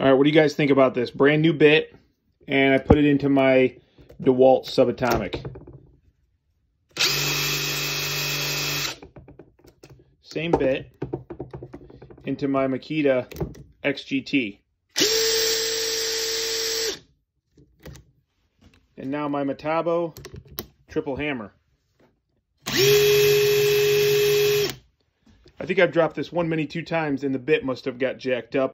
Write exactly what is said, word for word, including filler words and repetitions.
All right, what do you guys think about this? Brand new bit, and I put it into my DeWalt Subatomic. Same bit into my Makita X G T. And now my Metabo Triple Hammer. I think I've dropped this one mini two times and the bit must have got jacked up.